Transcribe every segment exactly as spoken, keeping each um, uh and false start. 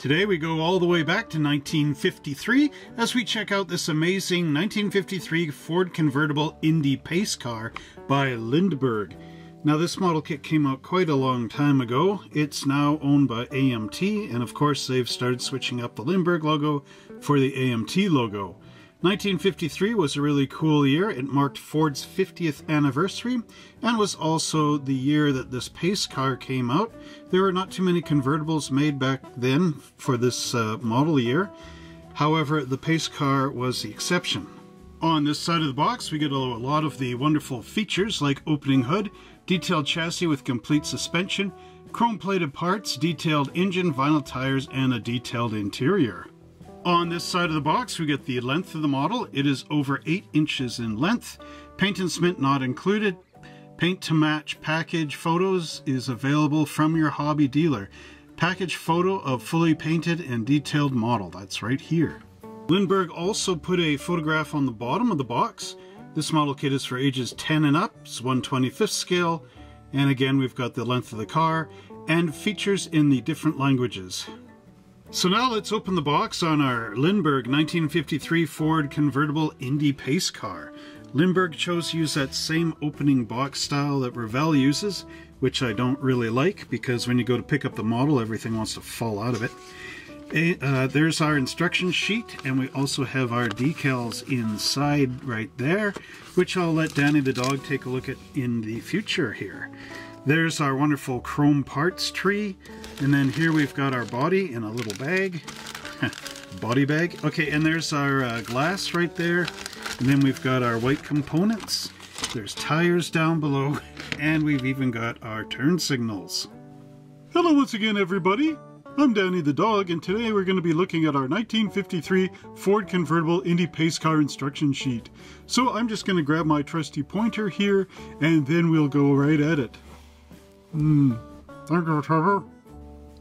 Today we go all the way back to nineteen fifty-three as we check out this amazing nineteen fifty-three Ford convertible Indy Pace Car by Lindberg. Now this model kit came out quite a long time ago. It's now owned by A M T, and of course they've started switching up the Lindberg logo for the A M T logo. nineteen fifty-three was a really cool year. It marked Ford's fiftieth anniversary and was also the year that this Pace car came out. There were not too many convertibles made back then for this uh, model year. However, the Pace car was the exception. On this side of the box, we get a lot of the wonderful features like opening hood, detailed chassis with complete suspension, chrome-plated parts, detailed engine, vinyl tires, and a detailed interior. On this side of the box, we get the length of the model. It is over eight inches in length. Paint and smint not included. Paint to match package photos is available from your hobby dealer. Package photo of fully painted and detailed model. That's right here. Lindberg also put a photograph on the bottom of the box. This model kit is for ages ten and up. It's one twenty-fifth scale. And again, we've got the length of the car and features in the different languages. So now let's open the box on our Lindberg nineteen fifty-three Ford convertible Indy Pace car. Lindberg chose to use that same opening box style that Revell uses, which I don't really like because when you go to pick up the model, everything wants to fall out of it. Uh, there's our instruction sheet, and we also have our decals inside right there, which I'll let Danny the Dog take a look at in the future here. There's our wonderful chrome parts tree, and then here we've got our body in a little bag. Body bag. Okay, and there's our uh, glass right there, and then we've got our white components. There's tires down below, and we've even got our turn signals. Hello once again, everybody. I'm Danny the Dog, and today we're going to be looking at our nineteen fifty-three Ford convertible Indy Pace car instruction sheet. So I'm just going to grab my trusty pointer here, and then we'll go right at it. Hmm. Thank you, Trevor.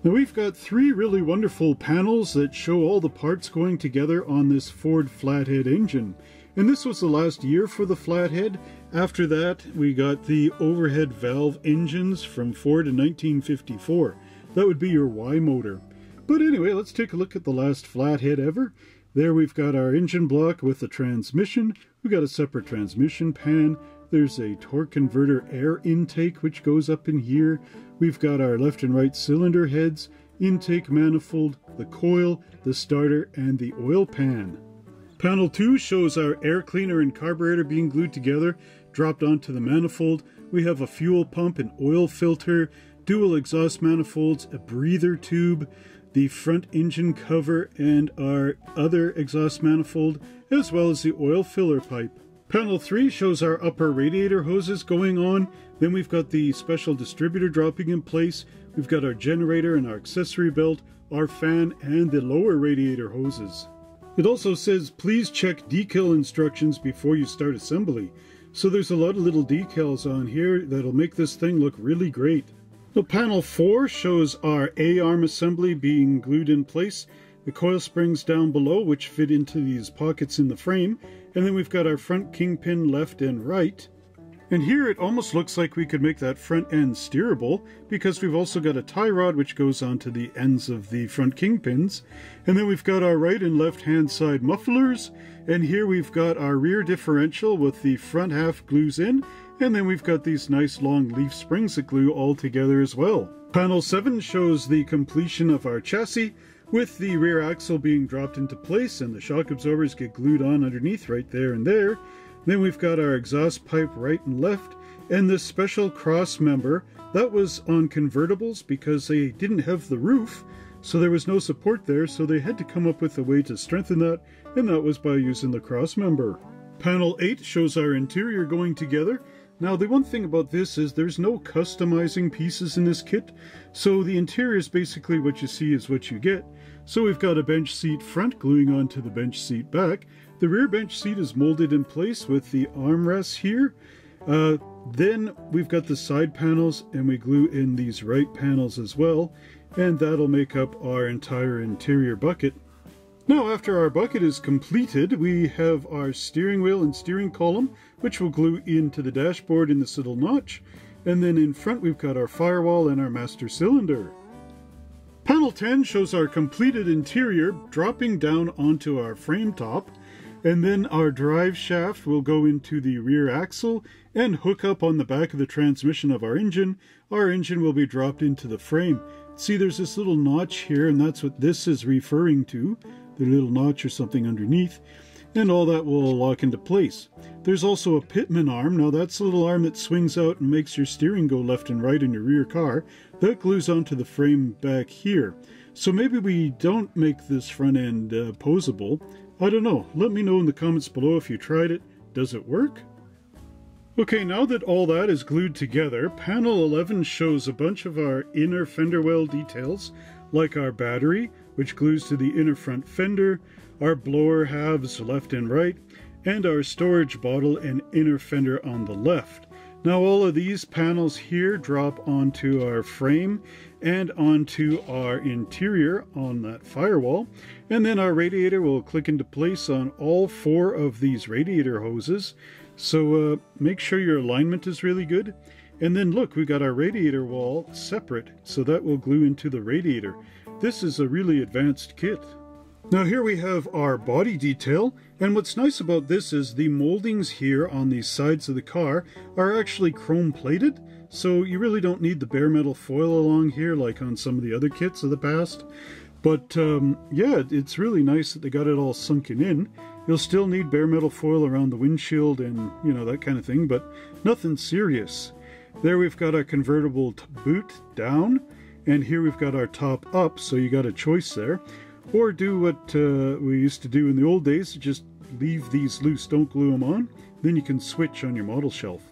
Now we've got three really wonderful panels that show all the parts going together on this Ford flathead engine. And this was the last year for the flathead. After that, we got the overhead valve engines from Ford in nineteen fifty-four. That would be your Y motor. But anyway, let's take a look at the last flathead ever. There we've got our engine block with the transmission. We've got a separate transmission pan. There's a torque converter air intake which goes up in here. We've got our left and right cylinder heads, intake manifold, the coil, the starter, and the oil pan. Panel two shows our air cleaner and carburetor being glued together, dropped onto the manifold. We have a fuel pump and oil filter, dual exhaust manifolds, a breather tube, the front engine cover, and our other exhaust manifold, as well as the oil filler pipe. Panel three shows our upper radiator hoses going on. Then we've got the special distributor dropping in place. We've got our generator and our accessory belt, our fan, and the lower radiator hoses. It also says, please check decal instructions before you start assembly. So there's a lot of little decals on here that'll make this thing look really great. So panel four shows our A-arm assembly being glued in place, the coil springs down below which fit into these pockets in the frame, and then we've got our front kingpin left and right. And here it almost looks like we could make that front end steerable because we've also got a tie rod which goes onto the ends of the front kingpins. And then we've got our right and left hand side mufflers, and here we've got our rear differential with the front half glues in. And then we've got these nice long leaf springs that glue all together as well. Panel seven shows the completion of our chassis with the rear axle being dropped into place and the shock absorbers get glued on underneath right there and there. Then we've got our exhaust pipe right and left and this special cross member that was on convertibles because they didn't have the roof, so there was no support there, so they had to come up with a way to strengthen that, and that was by using the cross member. Panel eight shows our interior going together. Now the one thing about this is there's no customizing pieces in this kit, so the interior is basically what you see is what you get. So we've got a bench seat front gluing onto the bench seat back. The rear bench seat is molded in place with the armrests here. Uh, then we've got the side panels and we glue in these right panels as well, and that'll make up our entire interior bucket. Now after our bucket is completed, we have our steering wheel and steering column, which will glue into the dashboard in this little notch. And then in front we've got our firewall and our master cylinder. Panel ten shows our completed interior dropping down onto our frame top, and then our drive shaft will go into the rear axle and hook up on the back of the transmission of our engine. Our engine will be dropped into the frame. See, there's this little notch here, and that's what this is referring to, the little notch or something underneath, and all that will lock into place. There's also a Pittman arm. Now that's the little arm that swings out and makes your steering go left and right in your rear car. That glues onto the frame back here. So maybe we don't make this front end uh, posable. I don't know. Let me know in the comments below if you tried it. Does it work? Okay, now that all that is glued together, panel eleven shows a bunch of our inner fender well details, like our battery, which glues to the inner front fender, our blower halves left and right, and our storage bottle and inner fender on the left. Now all of these panels here drop onto our frame and onto our interior on that firewall, and then our radiator will click into place on all four of these radiator hoses. So uh, make sure your alignment is really good. And then look, we got our radiator wall separate, so that will glue into the radiator. This is a really advanced kit. Now here we have our body detail, and what's nice about this is the moldings here on the sides of the car are actually chrome plated, so you really don't need the bare metal foil along here like on some of the other kits of the past. But um, yeah, it's really nice that they got it all sunken in. You'll still need bare metal foil around the windshield and, you know, that kind of thing, but nothing serious. There we've got our convertible boot down, and here we've got our top up, so you got a choice there. Or do what uh, we used to do in the old days, just leave these loose, don't glue them on. Then you can switch on your model shelf.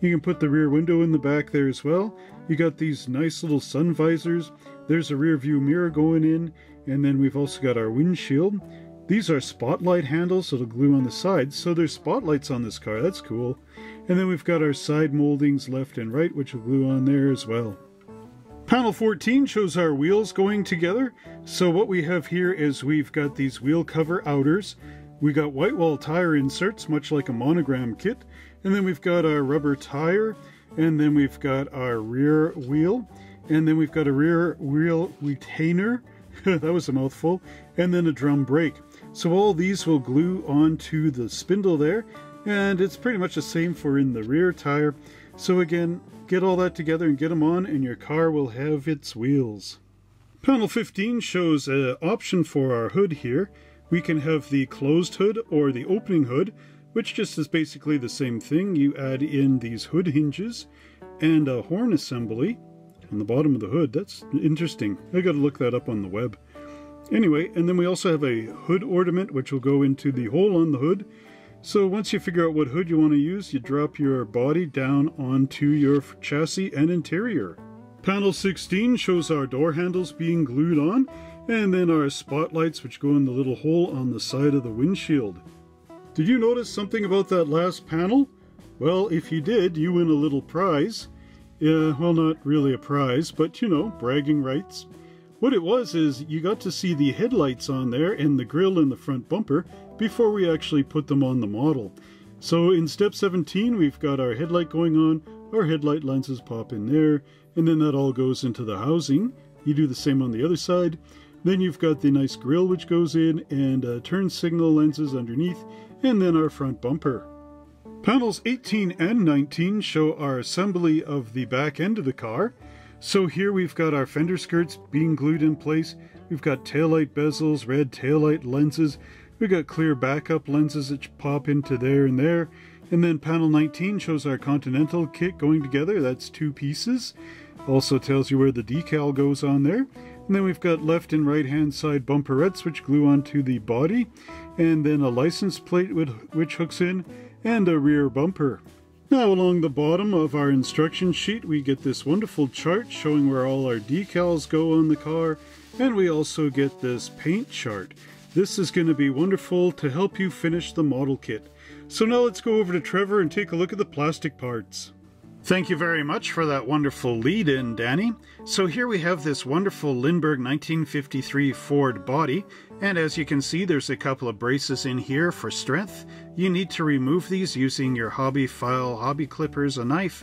You can put the rear window in the back there as well. You got these nice little sun visors. There's a rear view mirror going in, and then we've also got our windshield. These are spotlight handles that'll glue on the sides, so there's spotlights on this car, that's cool. And then we've got our side moldings left and right, which will glue on there as well. Panel fourteen shows our wheels going together. So what we have here is we've got these wheel cover outers. We got white wall tire inserts, much like a Monogram kit. And then we've got our rubber tire. And then we've got our rear wheel. And then we've got a rear wheel retainer. That was a mouthful. And then a drum brake. So all these will glue onto the spindle there. And it's pretty much the same for in the rear tire. So again, get all that together and get them on, and your car will have its wheels. Panel fifteen shows an option for our hood here. We can have the closed hood or the opening hood, which just is basically the same thing. You add in these hood hinges and a horn assembly on the bottom of the hood. That's interesting. I gotta look that up on the web. Anyway, and then we also have a hood ornament, which will go into the hole on the hood. So once you figure out what hood you want to use, you drop your body down onto your chassis and interior. Panel sixteen shows our door handles being glued on, and then our spotlights which go in the little hole on the side of the windshield. Did you notice something about that last panel? Well, if you did, you win a little prize. Yeah, well, not really a prize, but you know, bragging rights. What it was is you got to see the headlights on there and the grille and the front bumper before we actually put them on the model. So in step seventeen, we've got our headlight going on, our headlight lenses pop in there, and then that all goes into the housing. You do the same on the other side. Then you've got the nice grille which goes in, and uh, turn signal lenses underneath, and then our front bumper. Panels eighteen and nineteen show our assembly of the back end of the car. So here we've got our fender skirts being glued in place, we've got taillight bezels, red taillight lenses, we've got clear backup lenses that pop into there and there, and then panel nineteen shows our Continental kit going together. That's two pieces, also tells you where the decal goes on there, and then we've got left and right hand side bumperettes which glue onto the body, and then a license plate which hooks in, and a rear bumper. Now along the bottom of our instruction sheet we get this wonderful chart showing where all our decals go on the car, and we also get this paint chart. This is going to be wonderful to help you finish the model kit. So now let's go over to Trevor and take a look at the plastic parts. Thank you very much for that wonderful lead-in, Danny. So here we have this wonderful Lindberg nineteen fifty-three Ford body, and as you can see there's a couple of braces in here for strength. You need to remove these using your hobby file, hobby clippers, a knife,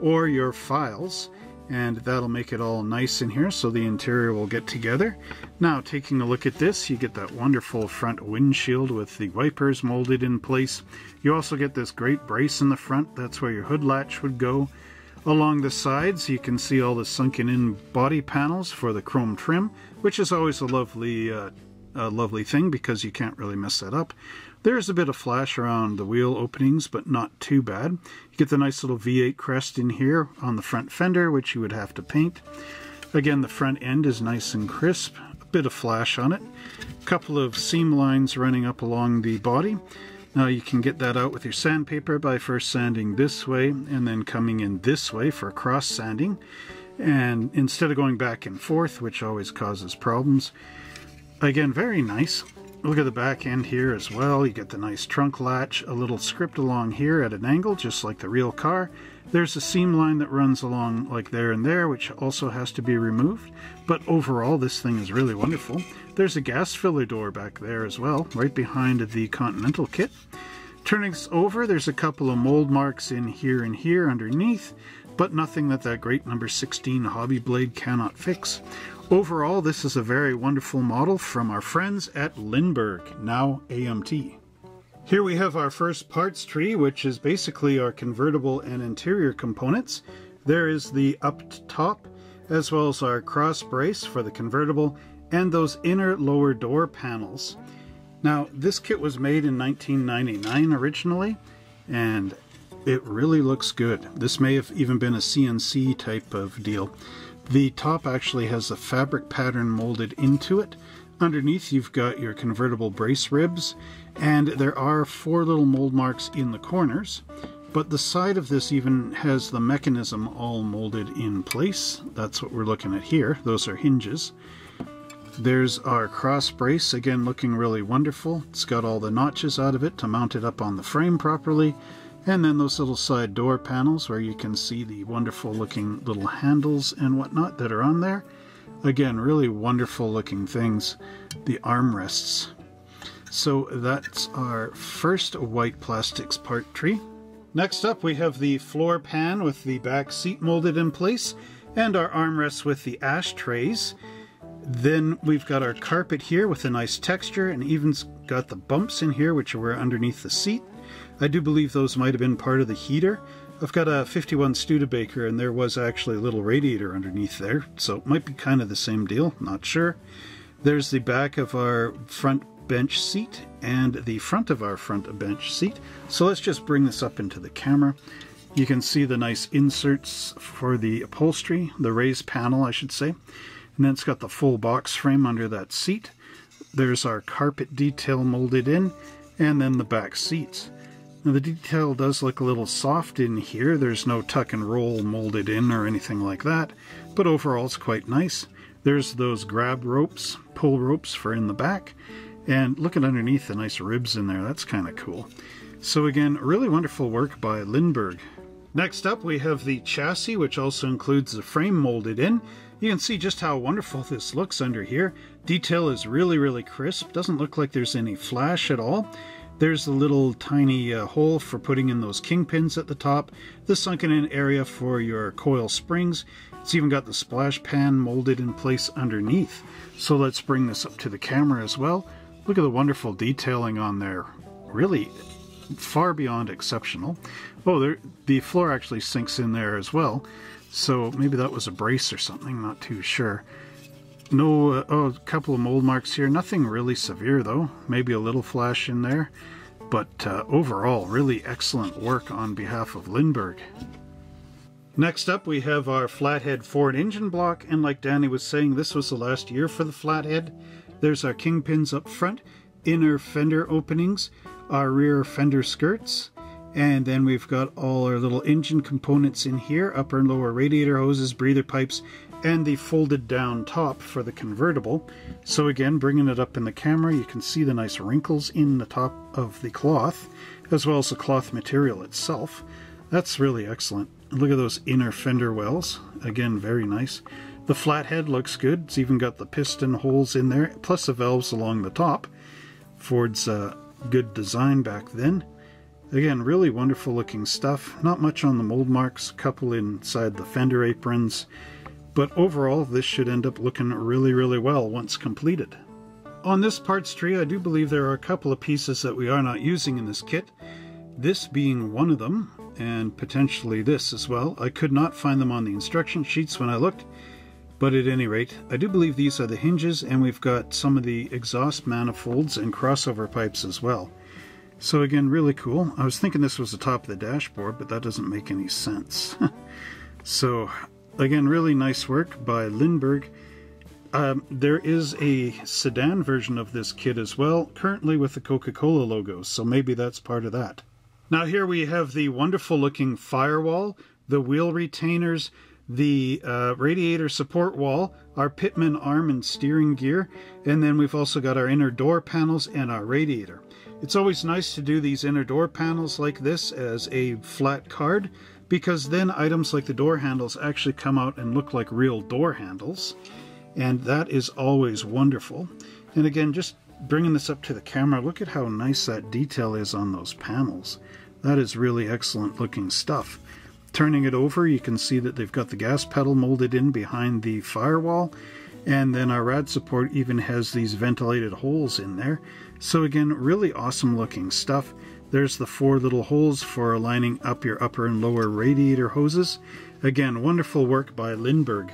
or your files. and that'll make it all nice in here so the interior will get together. Now taking a look at this, you get that wonderful front windshield with the wipers molded in place. You also get this great brace in the front, that's where your hood latch would go. Along the sides you can see all the sunken in body panels for the chrome trim, which is always a lovely uh, a lovely thing because you can't really mess that up. There's a bit of flash around the wheel openings, but not too bad. You get the nice little V eight crest in here on the front fender, which you would have to paint. Again, the front end is nice and crisp, a bit of flash on it. A couple of seam lines running up along the body. Now you can get that out with your sandpaper by first sanding this way and then coming in this way for cross sanding, and instead of going back and forth, which always causes problems. Again, very nice. Look at the back end here as well. You get the nice trunk latch, a little script along here at an angle, just like the real car. There's a seam line that runs along like there and there, which also has to be removed. But overall, this thing is really wonderful. There's a gas filler door back there as well, right behind the Continental kit. Turning this over, there's a couple of mold marks in here and here underneath, but nothing that that great number sixteen hobby blade cannot fix. Overall, this is a very wonderful model from our friends at Lindberg, now A M T. Here we have our first parts tree, which is basically our convertible and interior components. There is the up top, as well as our cross brace for the convertible, and those inner lower door panels. Now, this kit was made in nineteen ninety-nine originally, and it really looks good. This may have even been a C N C type of deal. The top actually has a fabric pattern molded into it. Underneath you've got your convertible brace ribs, and there are four little mold marks in the corners, but the side of this even has the mechanism all molded in place. That's what we're looking at here. Those are hinges. There's our cross brace, again looking really wonderful. It's got all the notches out of it to mount it up on the frame properly. And then those little side door panels where you can see the wonderful looking little handles and whatnot that are on there. Again, really wonderful looking things. The armrests. So that's our first white plastics part tree. Next up we have the floor pan with the back seat molded in place and our armrests with the ashtrays. Then we've got our carpet here with a nice texture, and even got the bumps in here which were underneath the seat. I do believe those might have been part of the heater. I've got a fifty-one Studebaker and there was actually a little radiator underneath there, so it might be kind of the same deal, not sure. There's the back of our front bench seat and the front of our front bench seat. So let's just bring this up into the camera. You can see the nice inserts for the upholstery, the raised panel I should say. And then it's got the full box frame under that seat. There's our carpet detail molded in, and then the back seats. Now the detail does look a little soft in here. There's no tuck and roll molded in or anything like that, but overall it's quite nice. There's those grab ropes, pull ropes for in the back, and look at underneath the nice ribs in there. That's kind of cool. So again, really wonderful work by Lindberg. Next up we have the chassis, which also includes the frame molded in. You can see just how wonderful this looks under here. Detail is really, really crisp. Doesn't look like there's any flash at all. There's the little tiny uh, hole for putting in those kingpins at the top, the sunken in area for your coil springs. It's even got the splash pan molded in place underneath. So let's bring this up to the camera as well. Look at the wonderful detailing on there. Really far beyond exceptional. Oh, there, the floor actually sinks in there as well. So maybe that was a brace or something, not too sure. No, uh, oh, a couple of mold marks here. Nothing really severe though. Maybe a little flash in there. But uh, overall, really excellent work on behalf of Lindberg. Next up we have our flathead Ford engine block. And like Danny was saying, this was the last year for the flathead. There's our kingpins up front, inner fender openings, our rear fender skirts. And then we've got all our little engine components in here, upper and lower radiator hoses, breather pipes, and the folded down top for the convertible. So again, bringing it up in the camera, you can see the nice wrinkles in the top of the cloth, as well as the cloth material itself. That's really excellent. Look at those inner fender wells. Again, very nice. The flathead looks good. It's even got the piston holes in there, plus the valves along the top. Ford's uh, good design back then. Again, really wonderful looking stuff. Not much on the mold marks, a couple inside the fender aprons, but overall this should end up looking really, really well once completed. On this parts tree, I do believe there are a couple of pieces that we are not using in this kit, this being one of them, and potentially this as well. I could not find them on the instruction sheets when I looked, but at any rate, I do believe these are the hinges, and we've got some of the exhaust manifolds and crossover pipes as well. So again, really cool. I was thinking this was the top of the dashboard, but that doesn't make any sense. So again, really nice work by Lindberg. Um, there is a sedan version of this kit as well, currently with the Coca-Cola logo, so maybe that's part of that. Now here we have the wonderful looking firewall, the wheel retainers, the uh, radiator support wall, our Pittman arm and steering gear, and then we've also got our inner door panels and our radiator. It's always nice to do these inner door panels like this as a flat card, because then items like the door handles actually come out and look like real door handles. And that is always wonderful. And again, just bringing this up to the camera, look at how nice that detail is on those panels. That is really excellent looking stuff. Turning it over, you can see that they've got the gas pedal molded in behind the firewall, and then our rad support even has these ventilated holes in there. So again, really awesome looking stuff. There's the four little holes for lining up your upper and lower radiator hoses. Again, wonderful work by Lindberg.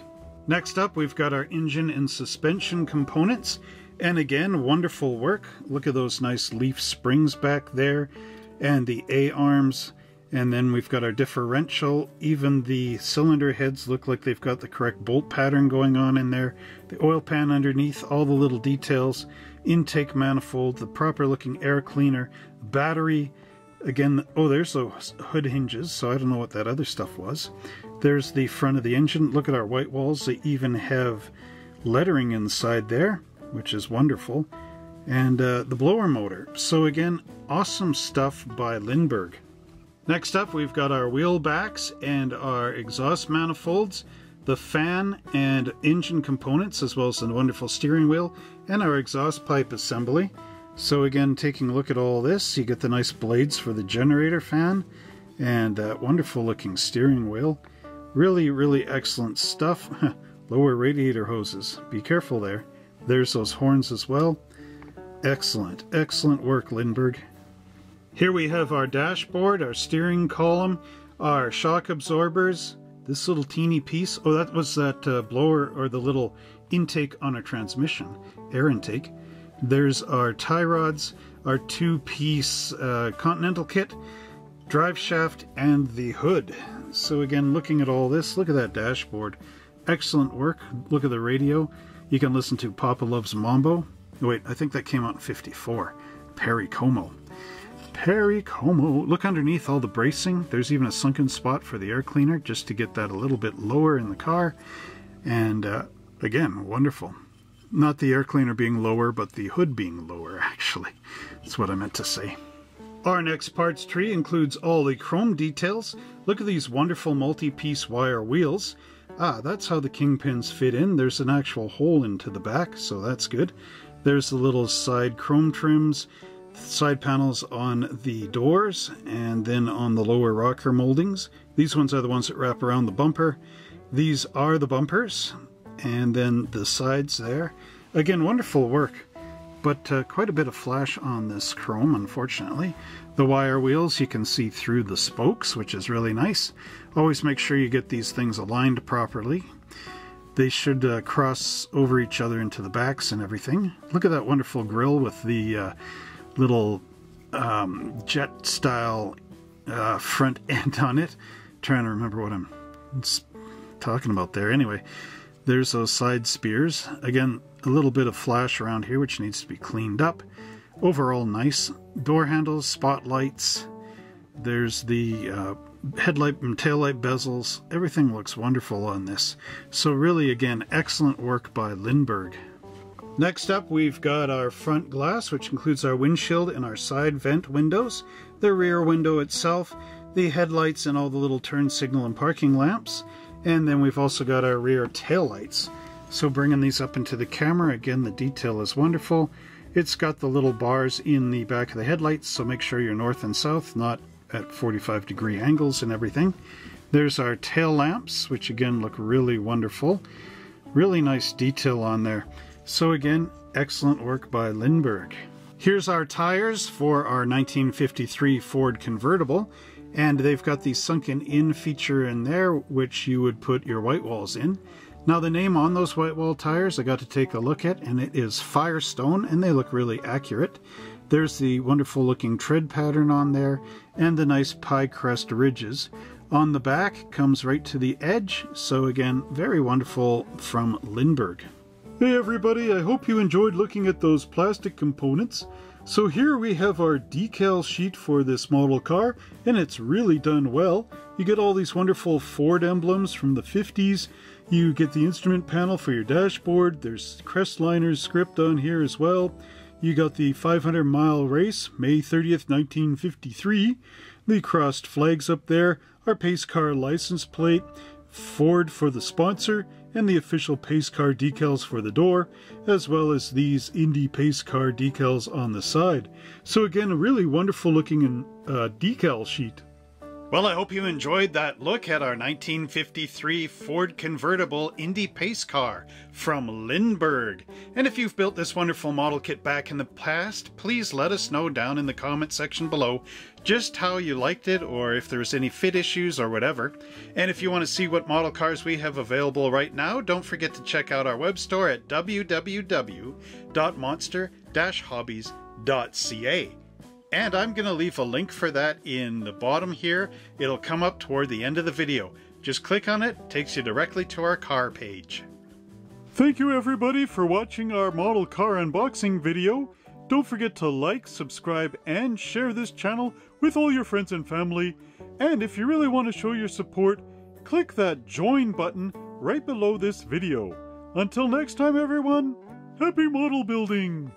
Next up, we've got our engine and suspension components, and again, wonderful work. Look at those nice leaf springs back there, and the A-arms, and then we've got our differential. Even the cylinder heads look like they've got the correct bolt pattern going on in there. The oil pan underneath, all the little details, intake manifold, the proper looking air cleaner, battery. Again, oh, there's those hood hinges, so I don't know what that other stuff was. There's the front of the engine. Look at our white walls. They even have lettering inside there, which is wonderful. And uh, the blower motor. So again, awesome stuff by Lindberg. Next up, we've got our wheel backs and our exhaust manifolds, the fan and engine components, as well as the wonderful steering wheel, and our exhaust pipe assembly. So again, taking a look at all this, you get the nice blades for the generator fan and that wonderful looking steering wheel. Really, really excellent stuff. Lower radiator hoses, be careful there. There's those horns as well. Excellent, excellent work, Lindberg. Here we have our dashboard, our steering column, our shock absorbers, this little teeny piece. Oh, that was that uh, blower or the little intake on a transmission, air intake. There's our tie rods, our two-piece uh, Continental kit, drive shaft, and the hood. So again, looking at all this, look at that dashboard. Excellent work. Look at the radio. You can listen to Papa Loves Mambo. Wait, I think that came out in fifty-four. Perry Como. Perry Como. Look underneath all the bracing. There's even a sunken spot for the air cleaner just to get that a little bit lower in the car. And uh, again, wonderful. Not the air cleaner being lower, but the hood being lower, actually. That's what I meant to say. Our next parts tree includes all the chrome details. Look at these wonderful multi-piece wire wheels. Ah, that's how the kingpins fit in. There's an actual hole into the back, so that's good. There's the little side chrome trims, side panels on the doors, and then on the lower rocker moldings. These ones are the ones that wrap around the bumper. These are the bumpers. And then the sides there. Again, wonderful work, but uh, quite a bit of flash on this chrome, unfortunately. The wire wheels, you can see through the spokes, which is really nice. Always make sure you get these things aligned properly. They should uh, cross over each other into the backs and everything. Look at that wonderful grille with the uh, little um, jet style uh, front end on it. I'm trying to remember what I'm talking about there. Anyway, there's those side spears. Again, a little bit of flash around here, which needs to be cleaned up. Overall, nice. Door handles, spotlights. There's the uh, headlight and taillight bezels. Everything looks wonderful on this. So really, again, excellent work by Lindberg. Next up, we've got our front glass, which includes our windshield and our side vent windows, the rear window itself, the headlights and all the little turn signal and parking lamps. And then we've also got our rear taillights. So bringing these up into the camera, again, the detail is wonderful. It's got the little bars in the back of the headlights, so make sure you're north and south, not at forty-five degree angles and everything. There's our tail lamps, which again look really wonderful. Really nice detail on there. So again, excellent work by Lindberg. Here's our tires for our nineteen fifty-three Ford convertible, and they've got the sunken in feature in there, which you would put your white walls in. Now the name on those white wall tires I got to take a look at, and it is Firestone, and they look really accurate. There's the wonderful looking tread pattern on there and the nice pie crest ridges. On the back comes right to the edge, so again, very wonderful from Lindberg. Hey everybody, I hope you enjoyed looking at those plastic components. So here we have our decal sheet for this model car, and it's really done well. You get all these wonderful Ford emblems from the fifties. You get the instrument panel for your dashboard. There's Crestliner's script on here as well. You got the five hundred mile race, May thirtieth, nineteen fifty-three. The crossed flags up there, our Pace Car license plate, Ford for the sponsor, and the official Pace Car decals for the door, as well as these Indy Pace Car decals on the side. So again, a really wonderful looking uh, decal sheet. Well, I hope you enjoyed that look at our nineteen fifty-three Ford convertible Indy Pace Car from Lindberg. And if you've built this wonderful model kit back in the past, please let us know down in the comment section below just how you liked it, or if there's any fit issues or whatever. And if you want to see what model cars we have available right now, don't forget to check out our web store at w w w dot monster dash hobbies dot c a. And I'm going to leave a link for that in the bottom here. It'll come up toward the end of the video. Just click on it, takes you directly to our car page. Thank you everybody for watching our model car unboxing video. Don't forget to like, subscribe, and share this channel with all your friends and family. And if you really want to show your support, click that join button right below this video. Until next time everyone, happy model building!